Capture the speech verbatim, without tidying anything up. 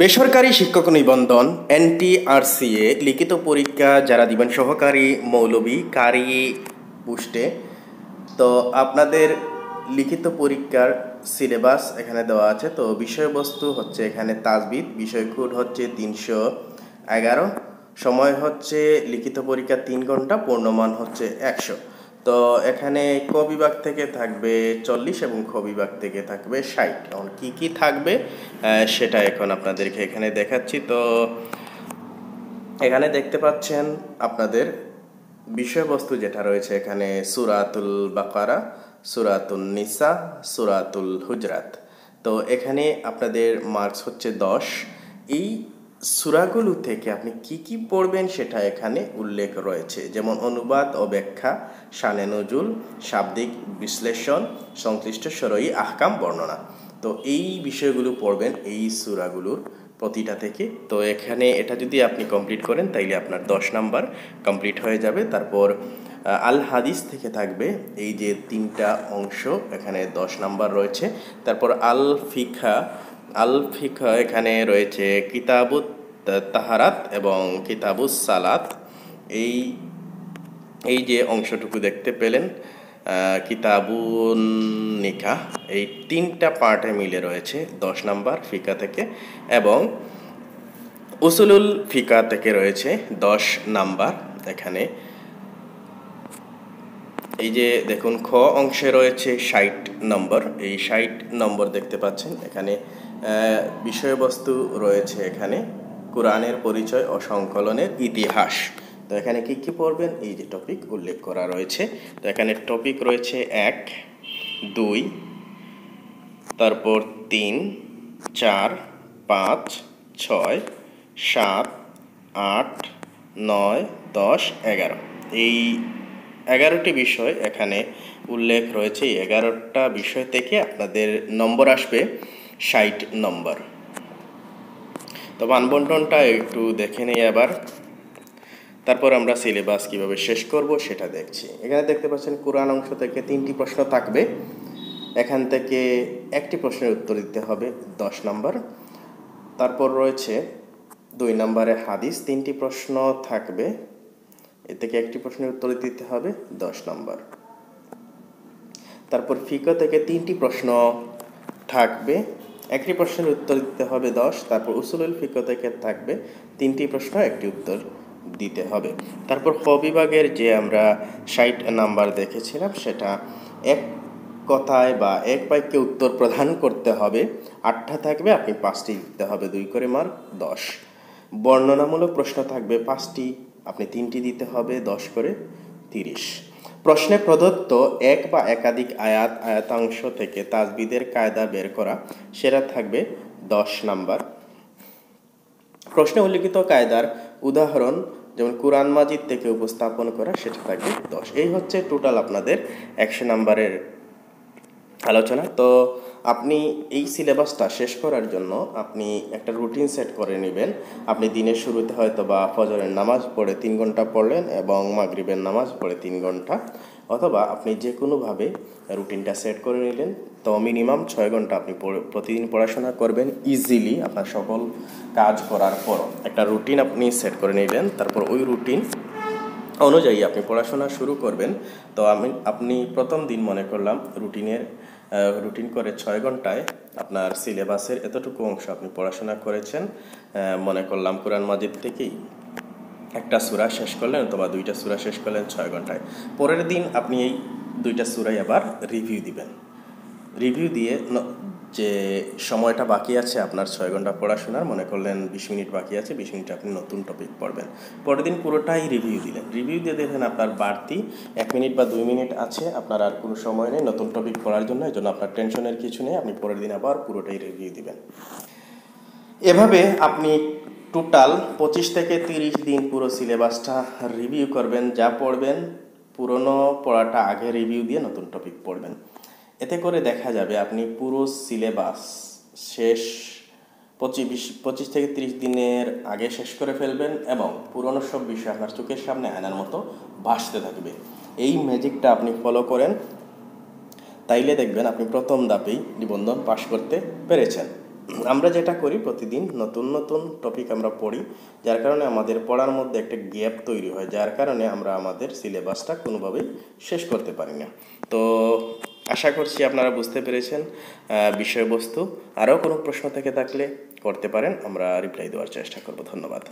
বেসরকারি শিক্ষক নিবন্ধন এন টি আর সি এ লিখিত পরীক্ষা যারা দিবেন সহকারী মৌলবি ক্বারী পোস্টে, তো আপনাদের লিখিত পরীক্ষার সিলেবাস এখানে দেওয়া আছে। তো বিষয়বস্তু হচ্ছে এখানে তাজবিদ, বিষয় কোড হচ্ছে তিনশো এগারো, সময় হচ্ছে লিখিত পরীক্ষা তিন ঘন্টা, পূর্ণমান হচ্ছে একশো। তো এখানে ক বিভাগ থেকে থাকবে চল্লিশ এবং খ বিভাগ থেকে থাকবে ষাট। এখন কী কী থাকবে সেটা এখন আপনাদেরকে এখানে দেখাচ্ছি। তো এখানে দেখতে পাচ্ছেন আপনাদের বিষয়বস্তু যেটা রয়েছে এখানে সুরাতুল বাকারা, সুরাতুল নিসা, সুরাতুল হুজরাত। তো এখানে আপনাদের মার্কস হচ্ছে দশ। এই সুরাগুলো থেকে আপনি কি কি পড়বেন সেটা এখানে উল্লেখ রয়েছে, যেমন অনুবাদ ও ব্যাখ্যা, শানে নুজুল, শাব্দিক বিশ্লেষণ, সংশ্লিষ্ট সরই আহকাম বর্ণনা। তো এই বিষয়গুলো পড়বেন এই সুরাগুলোর প্রতিটা থেকে। তো এখানে এটা যদি আপনি কমপ্লিট করেন তাইলে আপনার দশ নাম্বার কমপ্লিট হয়ে যাবে। তারপর আল হাদিস থেকে থাকবে এই যে তিনটা অংশ, এখানে দশ নাম্বার রয়েছে। তারপর আল ফিকাহ, আল ফিকাহ এখানে রয়েছে কিতাবুত তাহারাত এবং কিতাবুস সালাত, এই এই যে অংশটুকু দেখতে পেলেন, কিতাবুন নিকাহ, এই তিনটা পার্টে মিলে রয়েছে দশ নাম্বার ফিকা থেকে। এবং উসুলুল ফিকহ থেকে রয়েছে দশ নাম্বার। এখানে এই যে দেখুন খ অংশে রয়েছে ষাট নম্বর, এই ষাট নম্বর দেখতে পাচ্ছেন। এখানে বিষয়বস্তু রয়েছে এখানে কোরআনের পরিচয় ও সংকলনের ইতিহাস। তো এখানে কী কী পড়বেন এই যে টপিক উল্লেখ করা রয়েছে। তো এখানে টপিক রয়েছে এক, দুই, তারপর তিন, চার, পাঁচ, ছয়, সাত, আট, নয়, দশ, এগারো, এই এগারোটি বিষয় এখানে উল্লেখ রয়েছে। এই এগারোটা বিষয় থেকে আপনাদের নম্বর আসবে ষাট নম্বর। তো মানবন্টনটা একটু দেখে নেই আবার, তারপর আমরা সিলেবাস কীভাবে শেষ করব সেটা দেখছি। এখানে দেখতে পাচ্ছেন কোরআন অংশ থেকে তিনটি প্রশ্ন থাকবে, এখান থেকে একটি প্রশ্নের উত্তর দিতে হবে দশ নম্বর। তারপর রয়েছে দুই নম্বরে হাদিস, তিনটি প্রশ্ন থাকবে, এ থেকে একটি প্রশ্নের উত্তর দিতে হবে দশ নম্বর। তারপর ফিকহ থেকে তিনটি প্রশ্ন থাকবে, একটি প্রশ্নের উত্তর দিতে হবে দশ। তারপর উসুলুল ফিকহ থেকে থাকবে তিনটি প্রশ্ন, একটি উত্তর দিতে হবে। তারপর খ বিভাগের যে আমরা ষাট নাম্বার দেখেছিলাম সেটা এক কথায় বা এক বাক্যে উত্তর প্রদান করতে হবে, আটটা থাকবে, আপনি পাঁচটি দিতে হবে, দুই করে মার্ক দশ। বর্ণনামূলক প্রশ্ন থাকবে পাঁচটি, আপনি তিনটি দিতে হবে, দশ করে তিরিশ। প্রশ্নে প্রদত্ত এক বা একাধিক আয়াত আয়াতাংশ থেকে তাজবিদের কায়দা বের করা, সেটা থাকবে দশ নাম্বার। প্রশ্নে উল্লিখিত কায়দার উদাহরণ যেমন কোরআন মাজিদ থেকে উপস্থাপন করা, সেটা থাকবে দশ। এই হচ্ছে টোটাল আপনাদের একশো নাম্বারের আলোচনা। তো আপনি এই সিলেবাসটা শেষ করার জন্য আপনি একটা রুটিন সেট করে নেবেন। আপনি দিনের শুরুতে হয়তো বা ফজরের নামাজ পড়ে তিন ঘন্টা পড়লেন এবং মাগরিবের নামাজ পড়ে তিন ঘন্টা অথবা আপনি যে কোনোভাবে রুটিনটা সেট করে নিলেন। তো মিনিমাম ছয় ঘন্টা আপনি প্রতিদিন পড়াশোনা করবেন ইজিলি, আপনার সকল কাজ করার পর একটা রুটিন আপনি সেট করে নিলেন। তারপর ওই রুটিন অনুযায়ী আপনি পড়াশোনা শুরু করবেন। তো আমি আপনি প্রথম দিন মনে করলাম রুটিনের রুটিন করে ছয় ঘন্টায় আপনার সিলেবাসের এতটুকু অংশ আপনি পড়াশোনা করেছেন। মনে করলাম কোরআন মাজিদ থেকেই একটা সূরা শেষ করলেন অথবা দুইটা সূরা শেষ করলেন ছয় ঘন্টায়। পরের দিন আপনি এই দুইটা সূরাই আবার রিভিউ দিবেন। রিভিউ দিয়ে যে সময়টা বাকি আছে আপনার ছয় ঘন্টা পড়াশোনার, মনে করলেন বিশ মিনিট বাকি আছে, বিশ মিনিট আপনি নতুন টপিক পড়বেন। পরের দিন পুরোটাই রিভিউ দিলেন। রিভিউ দিয়ে দেখেন আপনার বাড়তি এক মিনিট বা দুই মিনিট আছে, আপনার আর কোনো সময় নেই নতুন টপিক পড়ার জন্য, এই জন্য আপনার টেনশনের কিছু নেই, আপনি পরের দিন আবার পুরোটাই রিভিউ দিবেন। এভাবে আপনি টোটাল পঁচিশ থেকে তিরিশ দিন পুরো সিলেবাসটা রিভিউ করবেন। যা পড়বেন পুরনো পড়াটা আগে রিভিউ দিয়ে নতুন টপিক পড়বেন। এতে করে দেখা যাবে আপনি পুরো সিলেবাস শেষ পঁচিশ পঁচিশ থেকে তিরিশ দিনের আগে শেষ করে ফেলবেন এবং পুরনো সব বিষয় আপনার চোখের সামনে আয়নার মতো ভাসতে থাকবে। এই ম্যাজিকটা আপনি ফলো করেন, তাইলে দেখবেন আপনি প্রথম ধাপেই নিবন্ধন পাশ করতে পেরেছেন। আমরা যেটা করি প্রতিদিন নতুন নতুন টপিক আমরা পড়ি, যার কারণে আমাদের পড়ার মধ্যে একটা গ্যাপ তৈরি হয়, যার কারণে আমরা আমাদের সিলেবাসটা কোনোভাবেই শেষ করতে পারি না। তো আশা করছি আপনারা বুঝতে পেরেছেন বিষয়বস্তু। আরও কোনো প্রশ্ন থেকে থাকলে করতে পারেন, আমরা রিপ্লাই দেওয়ার চেষ্টা করব। ধন্যবাদ।